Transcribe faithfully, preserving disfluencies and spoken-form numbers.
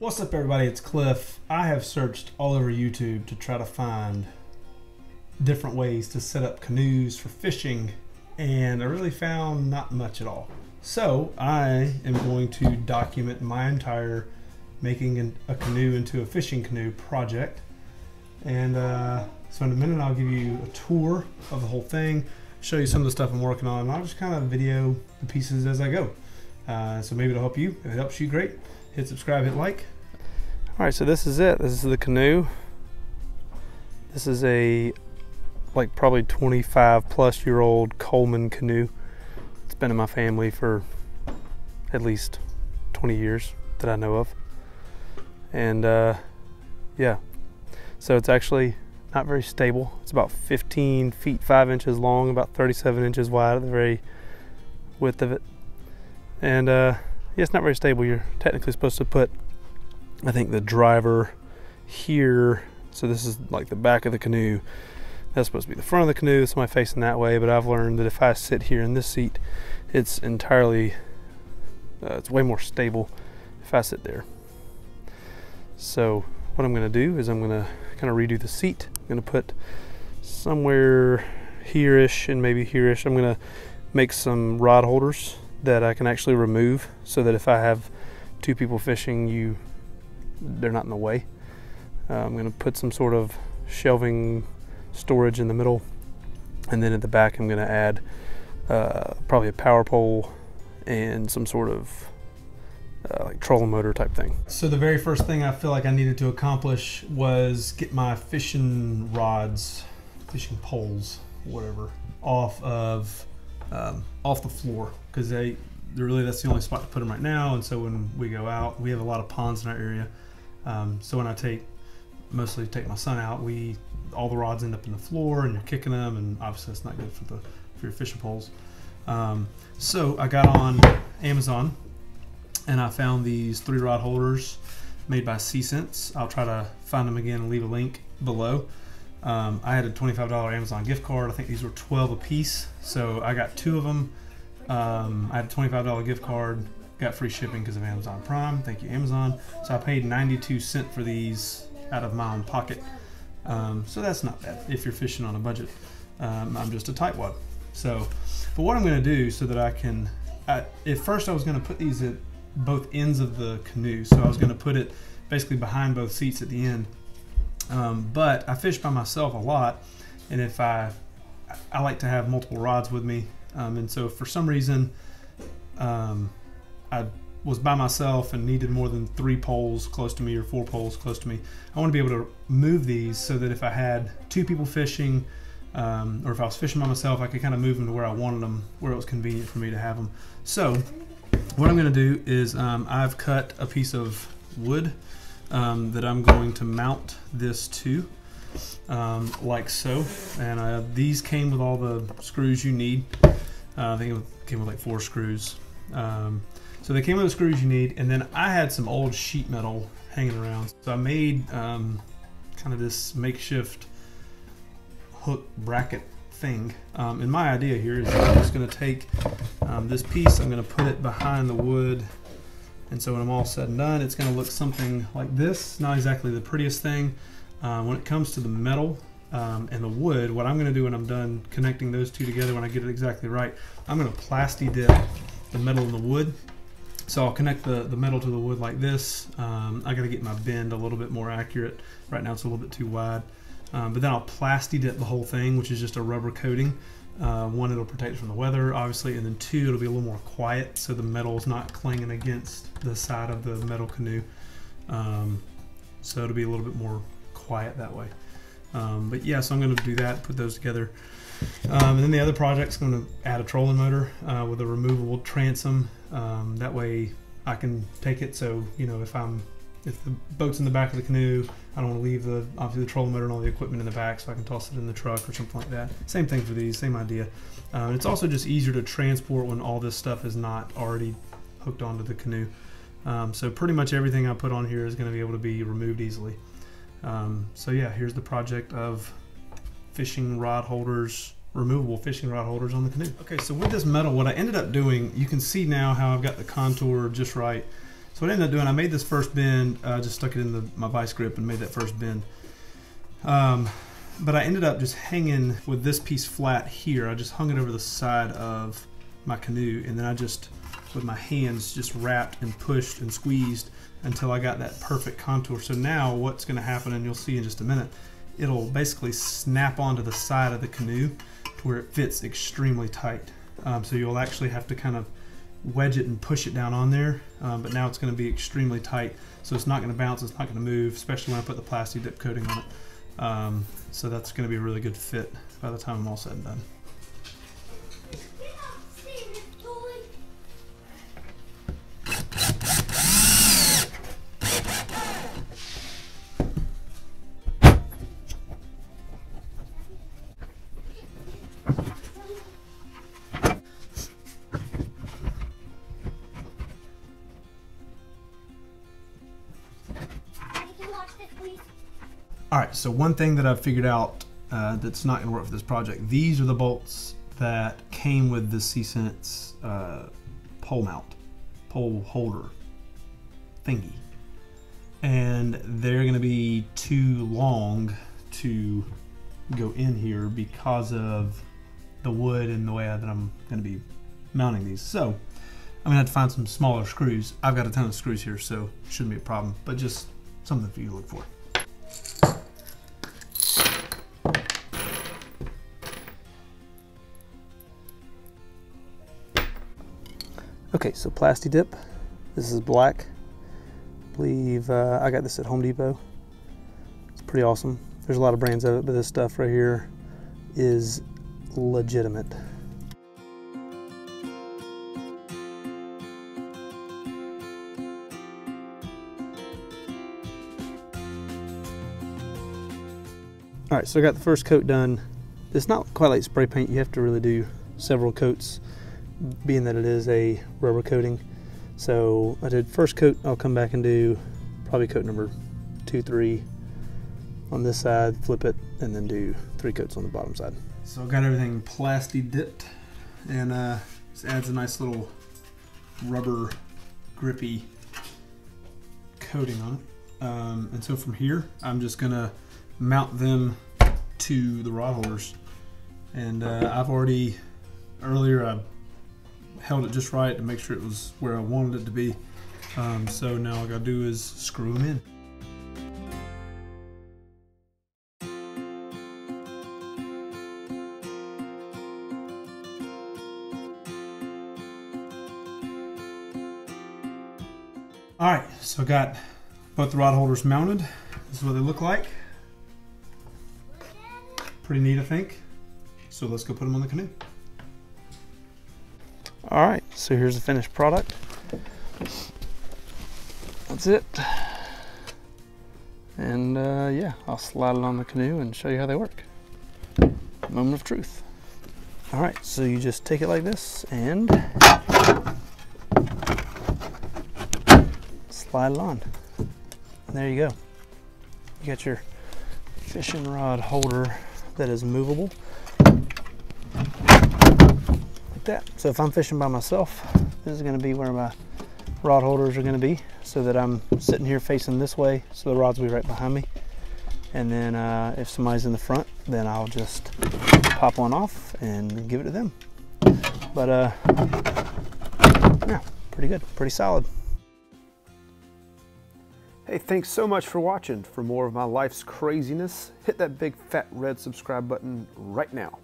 What's up, everybody? It's Cliff. I have searched all over YouTube to try to find different ways to set up canoes for fishing, and I really found not much at all. So I am going to document my entire making a canoe into a fishing canoe project. And uh, so in a minute I'll give you a tour of the whole thing, show you some of the stuff I'm working on, and I'll just kind of video the pieces as I go. Uh, so maybe it'll help you. If it helps you, great. Hit subscribe, hit like. All right, so this is it. This is the canoe. This is a like probably twenty-five plus year old Coleman canoe. It's been in my family for at least twenty years that I know of. And uh, yeah, so it's actually not very stable. It's about fifteen feet, five inches long, about thirty-seven inches wide at the very width of it. And uh, yeah, it's not very stable. You're technically supposed to put, I think, the driver here. So this is like the back of the canoe. That's supposed to be the front of the canoe. It's my facing that way, but I've learned that if I sit here in this seat, it's entirely, uh, it's way more stable if I sit there. So what I'm gonna do is I'm gonna kind of redo the seat. I'm gonna put somewhere here-ish and maybe here-ish. I'm gonna make some rod holders that I can actually remove so that if I have two people fishing, you they're not in the way. Uh, I'm gonna put some sort of shelving storage in the middle, and then at the back I'm gonna add uh, probably a power pole and some sort of uh, like trolling motor type thing. So the very first thing I feel like I needed to accomplish was get my fishing rods, fishing poles, whatever, off of Um, off the floor, because they really that's the only spot to put them right now. And so when we go out, we have a lot of ponds in our area, um, so when I take mostly take my son out, we all the rods end up in the floor and you're kicking them, and obviously that's not good for the for your fishing poles. Um, so I got on Amazon and I found these three rod holders made by SeaSense. I'll try to find them again and leave a link below. Um, I had a twenty-five dollar Amazon gift card. I think these were twelve a piece, so I got two of them. Um, I had a twenty-five dollar gift card, got free shipping because of Amazon Prime. Thank you, Amazon. So I paid ninety-two cents for these out of my own pocket. Um, so that's not bad if you're fishing on a budget. Um, I'm just a tightwad. So, but what I'm going to do so that I can, I, at first I was going to put these at both ends of the canoe. So I was going to put it basically behind both seats at the end. Um, but I fish by myself a lot, and if I, I like to have multiple rods with me, um, and so for some reason um, I was by myself and needed more than three poles close to me or four poles close to me, I want to be able to move these so that if I had two people fishing, um, or if I was fishing by myself, I could kind of move them to where I wanted them, where it was convenient for me to have them. So what I'm going to do is um, I've cut a piece of wood Um, that I'm going to mount this to, um, like so. And uh, these came with all the screws you need. Uh, I think it came with like four screws. Um, so they came with the screws you need, and then I had some old sheet metal hanging around. So I made um, kind of this makeshift hook bracket thing. Um, and my idea here is I'm just gonna take um, this piece, I'm gonna put it behind the wood. And so when I'm all said and done, it's going to look something like this. Not exactly the prettiest thing. Uh, when it comes to the metal um, and the wood, what I'm going to do when I'm done connecting those two together, when I get it exactly right, I'm going to Plasti Dip the metal and the wood. So I'll connect the, the metal to the wood like this. Um, I got to get my bend a little bit more accurate. Right now it's a little bit too wide. Um, but then I'll Plasti Dip the whole thing, which is just a rubber coating. Uh, one, it'll protect it from the weather, obviously, and then two, it'll be a little more quiet so the metal is not clanging against the side of the metal canoe. Um, so it'll be a little bit more quiet that way. Um, but yeah, so I'm going to do that, put those together. Um, and then the other project's going to add a trolling motor uh, with a removable transom. Um, that way I can take it, so, you know, if I'm if the boat's in the back of the canoe, I don't want to leave the obviously the trolling motor and all the equipment in the back, so I can toss it in the truck or something like that. Same thing for these, same idea. Um, it's also just easier to transport when all this stuff is not already hooked onto the canoe. Um, so pretty much everything I put on here is going to be able to be removed easily. Um, so yeah, here's the project of fishing rod holders, removable fishing rod holders on the canoe. Okay, so with this metal, what I ended up doing, you can see now how I've got the contour just right. So what I ended up doing, I made this first bend, I uh, just stuck it in the, my vice grip and made that first bend. Um, but I ended up just hanging with this piece flat here. I just hung it over the side of my canoe, and then I just, with my hands, just wrapped and pushed and squeezed until I got that perfect contour. So now what's gonna happen, and you'll see in just a minute, it'll basically snap onto the side of the canoe to where it fits extremely tight. Um, so you'll actually have to kind of wedge it and push it down on there, um, but now it's going to be extremely tight, so it's not going to bounce, it's not going to move, especially when I put the Plasti Dip coating on it. Um, so that's going to be a really good fit by the time I'm all said and done. All right, so one thing that I've figured out uh, that's not gonna work for this project, these are the bolts that came with the SeaSense uh, pole mount, pole holder thingy. And they're gonna be too long to go in here because of the wood and the way that I'm gonna be mounting these. So I'm gonna have to find some smaller screws. I've got a ton of screws here, so it shouldn't be a problem, but just something for you to look for. Okay, so Plasti Dip, this is black. I believe uh, I got this at Home Depot. It's pretty awesome. There's a lot of brands of it, but this stuff right here is legitimate. All right, so I got the first coat done. It's not quite like spray paint. You have to really do several coats, being that it is a rubber coating. So I did first coat. I'll come back and do probably coat number two, three on this side, flip it, and then do three coats on the bottom side. So I've got everything Plasti Dipped, and uh, this adds a nice little rubber grippy coating on it. Um, and so from here, I'm just gonna mount them to the rod holders. And uh, I've already, earlier I held it just right to make sure it was where I wanted it to be. Um, so now all I gotta do is screw them in. All right, so I got both the rod holders mounted. This is what they look like. Pretty neat, I think. So let's go put them on the canoe. All right, so here's the finished product. That's it. And uh, yeah, I'll slide it on the canoe and show you how they work. Moment of truth. All right, so you just take it like this and slide it on. And there you go. You got your fishing rod holder that is movable. That. So if I'm fishing by myself, this is going to be where my rod holders are going to be, so that I'm sitting here facing this way, so the rods will be right behind me. And then uh, if somebody's in the front, then I'll just pop one off and give it to them. But uh, yeah, pretty good, pretty solid. Hey, thanks so much for watching. For more of my life's craziness, hit that big fat red subscribe button right now.